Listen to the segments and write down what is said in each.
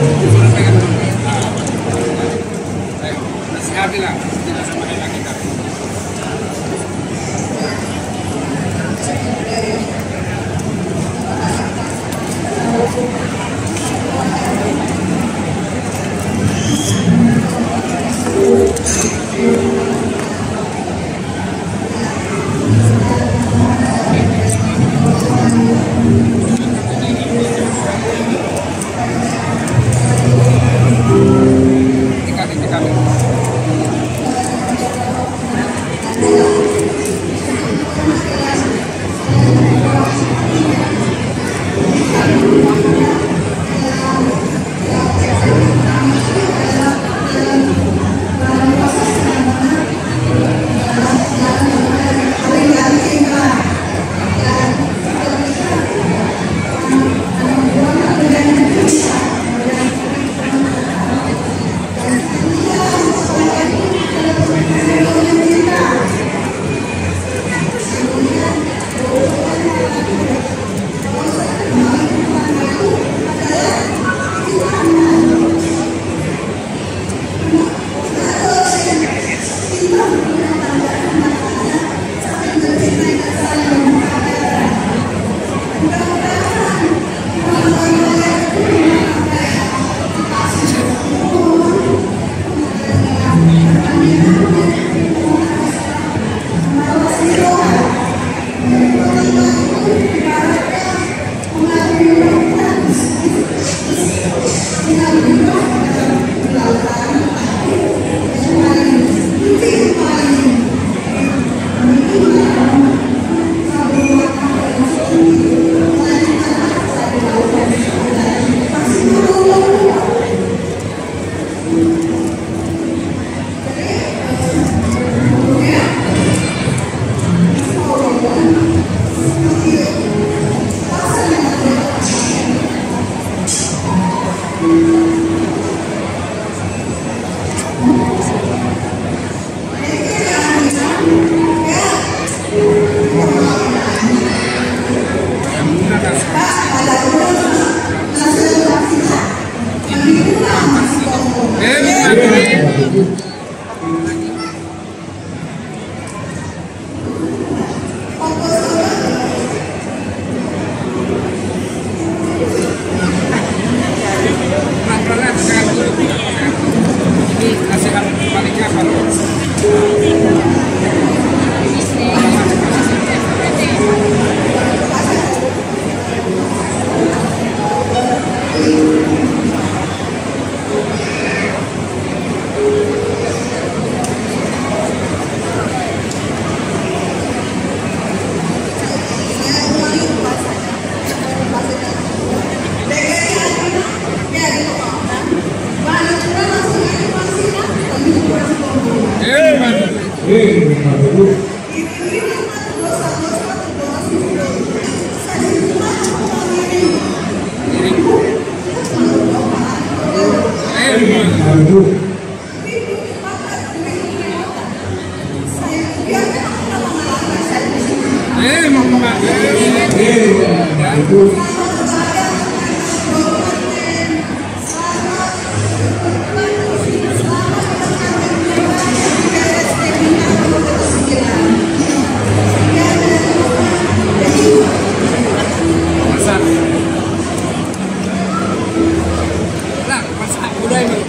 Tuhan,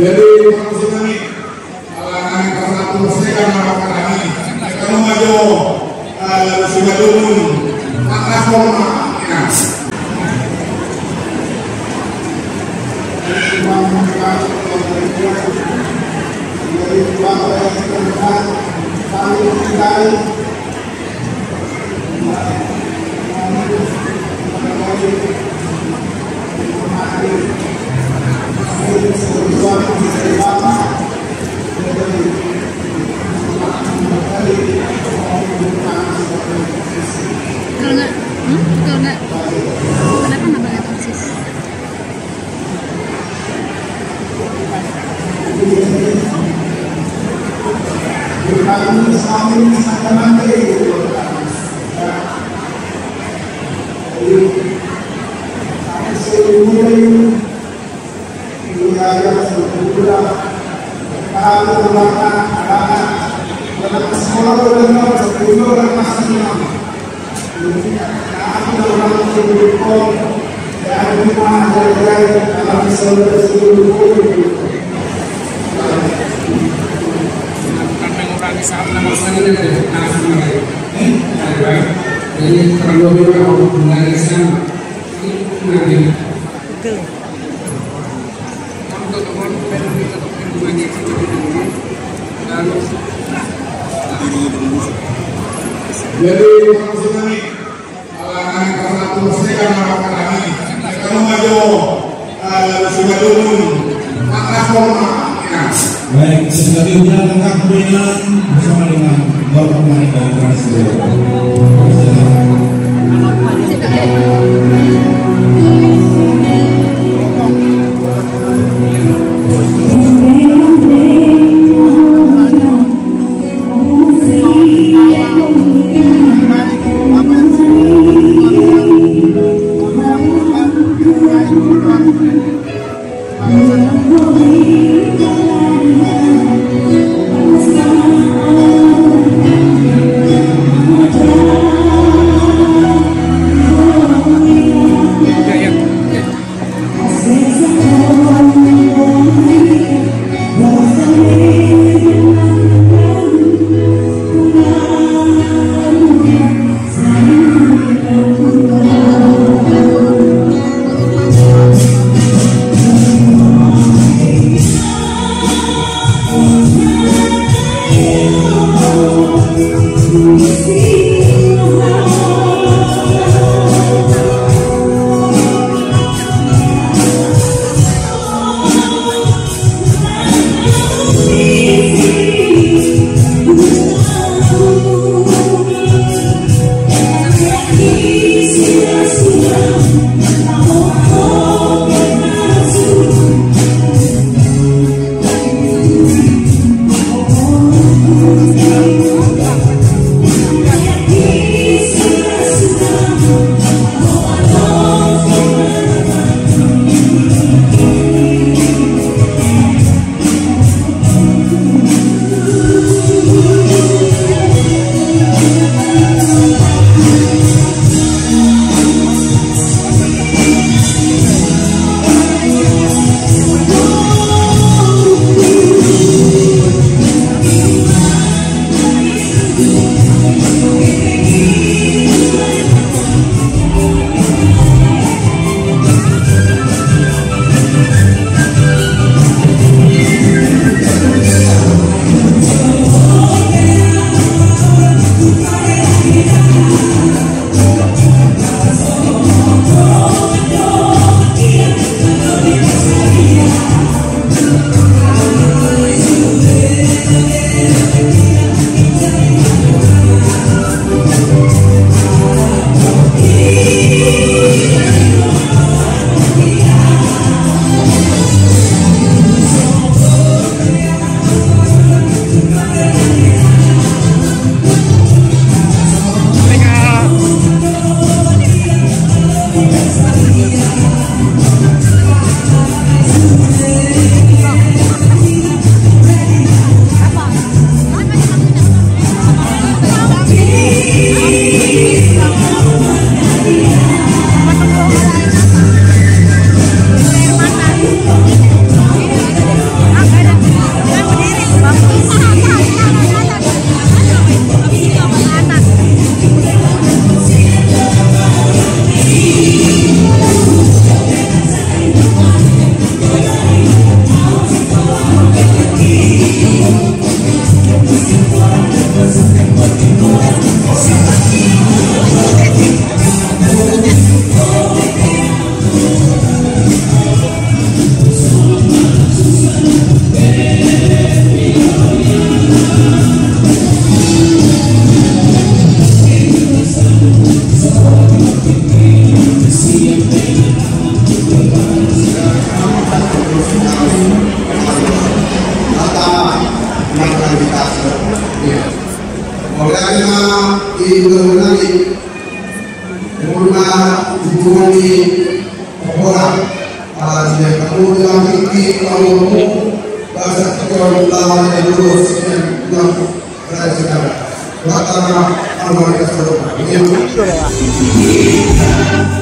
Jadi maksudnya nih, anak-anak terus ini kan melakukan lagi. Baik, sebagai ujung tengah pembinaan bersama dengan Bapak Mani dari Terima kasih.